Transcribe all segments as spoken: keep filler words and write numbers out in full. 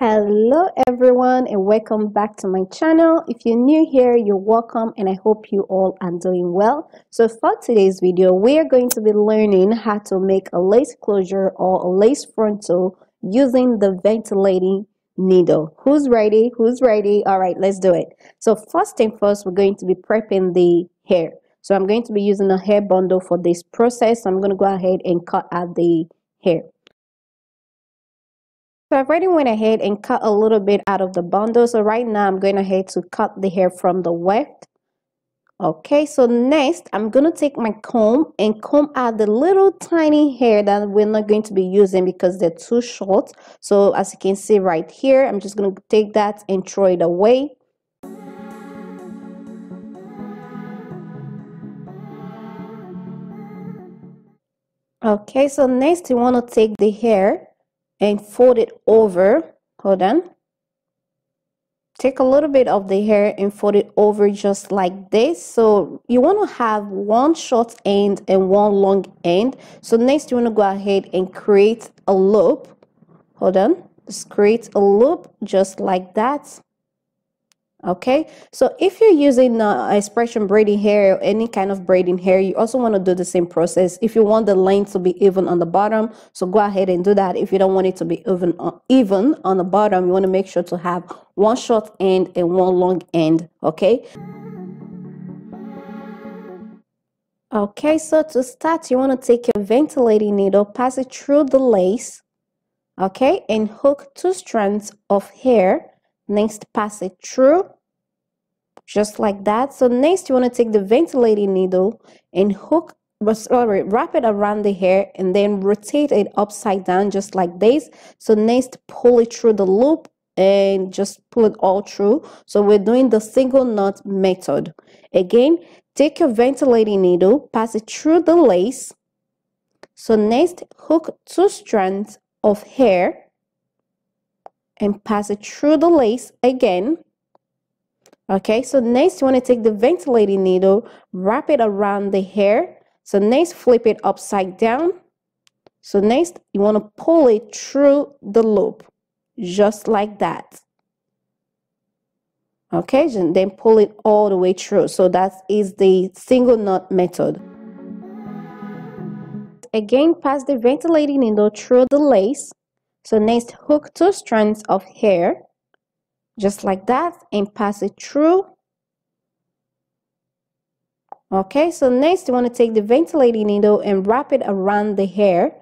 Hello everyone, and welcome back to my channel. If you're new here, you're welcome, and I hope you all are doing well. So for today's video, we are going to be learning how to make a lace closure or a lace frontal using the ventilating needle. Who's ready? Who's ready? All right, let's do it. So first thing first, we're going to be prepping the hair. So I'm going to be using a hair bundle for this process. I'm going to go ahead and cut out the hair. So I've already went ahead and cut a little bit out of the bundle. So right now I'm going ahead to cut the hair from the weft. Okay, so next I'm going to take my comb and comb out the little tiny hair that we're not going to be using because they're too short. So as you can see right here, I'm just going to take that and throw it away. Okay, so next you want to take the hair and fold it over. Hold on. Take a little bit of the hair and fold it over just like this. So you want to have one short end and one long end. So next you want to go ahead and create a loop. Hold on. Just create a loop just like that. Okay, so if you're using uh, expression braiding hair or any kind of braiding hair, you also want to do the same process. If you want the length to be even on the bottom, so go ahead and do that. If you don't want it to be even on, even on the bottom, you want to make sure to have one short end and one long end. Okay. Okay, so to start, you want to take your ventilating needle, pass it through the lace, okay, and hook two strands of hair. Next, pass it through just like that. So next you want to take the ventilating needle and hook sorry, wrap it around the hair and then rotate it upside down just like this. So next, pull it through the loop and just pull it all through. So we're doing the single knot method. Again, take your ventilating needle, pass it through the lace. So next, hook two strands of hair and pass it through the lace again. Okay, so next you want to take the ventilating needle, wrap it around the hair. So next, flip it upside down. So next you want to pull it through the loop just like that. Okay, and then pull it all the way through. So that is the single knot method. Again, pass the ventilating needle through the lace. So next, hook two strands of hair just like that and pass it through. Okay, so next you want to take the ventilating needle and wrap it around the hair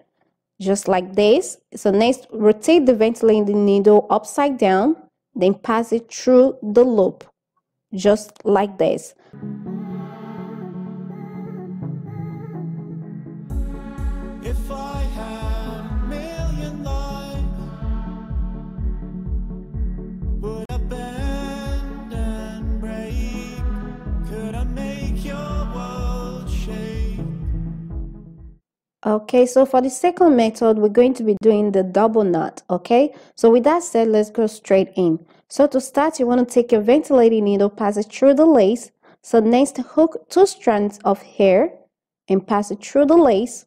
just like this. So next, rotate the ventilating needle upside down, then pass it through the loop just like this. If I had a million lives, okay, so for the second method, we're going to be doing the double knot. Okay, so with that said, let's go straight in. So to start, you want to take your ventilating needle, pass it through the lace. So next, hook two strands of hair and pass it through the lace.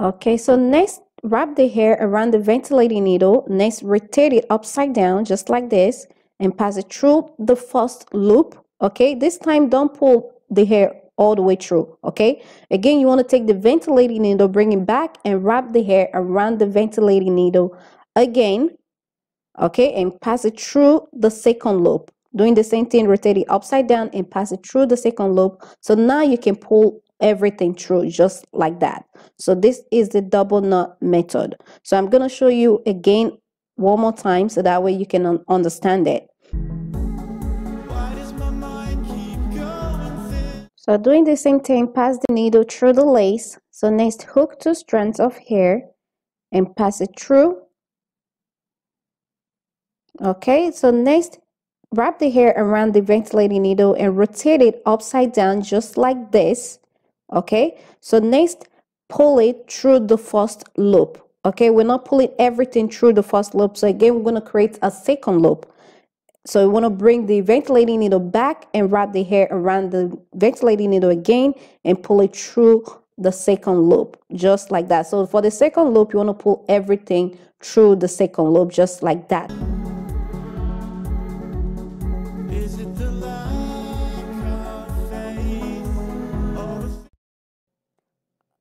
Okay, so next, wrap the hair around the ventilating needle. Next, rotate it upside down just like this and pass it through the first loop. Okay, this time don't pull the hair all the way through. Okay, again, you want to take the ventilating needle, bring it back and wrap the hair around the ventilating needle again. Okay, and pass it through the second loop, doing the same thing. Rotate it upside down and pass it through the second loop. So now you can pull everything through just like that. So this is the double knot method. So I'm going to show you again one more time so that way you can un- understand it. So doing the same thing, pass the needle through the lace. So next, hook two strands of hair and pass it through. Okay, so next, wrap the hair around the ventilating needle and rotate it upside down just like this. Okay, so next, pull it through the first loop. Okay, we're not pulling everything through the first loop. So again, we're going to create a second loop. So you want to bring the ventilating needle back and wrap the hair around the ventilating needle again and pull it through the second loop, just like that. So for the second loop, you want to pull everything through the second loop, just like that.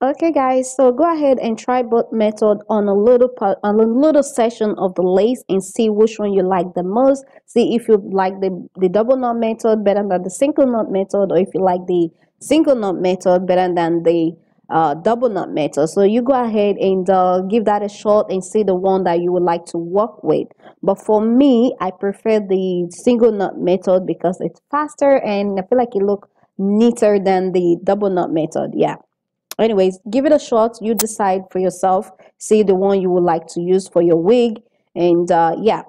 Okay guys, so go ahead and try both method on a little part, on a little section of the lace, and see which one you like the most. See if you like the, the double knot method better than the single knot method, or if you like the single knot method better than the uh, double knot method. So you go ahead and uh, give that a shot and see the one that you would like to work with. But for me, I prefer the single knot method because it's faster and I feel like it looks neater than the double knot method. Yeah. Anyways, give it a shot. You decide for yourself. See the one you would like to use for your wig. And uh, yeah.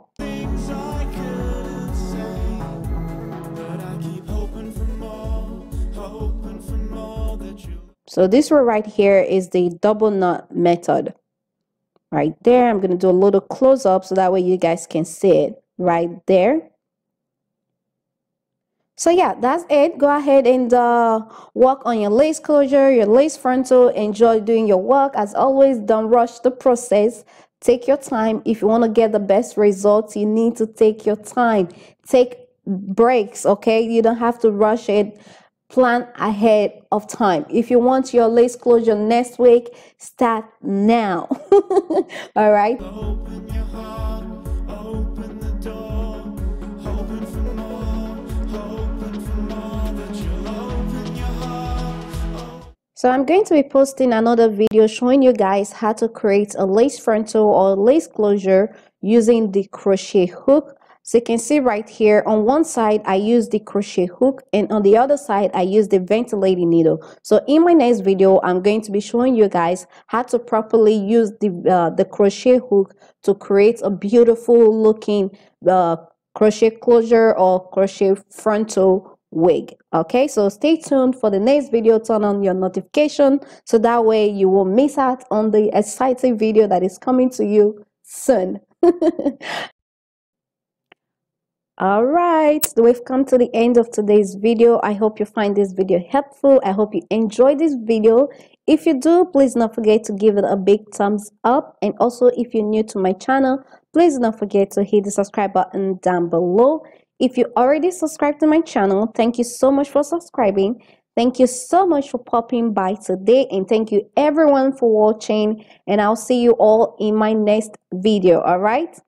So this one right here is the double knot method. Right there. I'm going to do a little close up so that way you guys can see it right there. So yeah, that's it. Go ahead and uh, work on your lace closure, your lace frontal. Enjoy doing your work. As always, don't rush the process. Take your time. If you want to get the best results, you need to take your time. Take breaks, okay? You don't have to rush it. Plan ahead of time. If you want your lace closure next week, start now. All right? Open your heart. Open the door. Open for more. So I'm going to be posting another video showing you guys how to create a lace frontal or lace closure using the crochet hook. So you can see right here on one side I use the crochet hook, and on the other side I use the ventilating needle. So in my next video I'm going to be showing you guys how to properly use the uh, the crochet hook to create a beautiful looking uh, crochet closure or crochet frontal wig. Okay, so stay tuned for the next video. Turn on your notification so that way you won't miss out on the exciting video that is coming to you soon. All right, we've come to the end of today's video. I hope you find this video helpful. I hope you enjoyed this video. If you do, please don't forget to give it a big thumbs up, and also if you're new to my channel, please don't forget to hit the subscribe button down below. If you already subscribed to my channel, thank you so much for subscribing. Thank you so much for popping by today, and thank you everyone for watching, and I'll see you all in my next video. All right.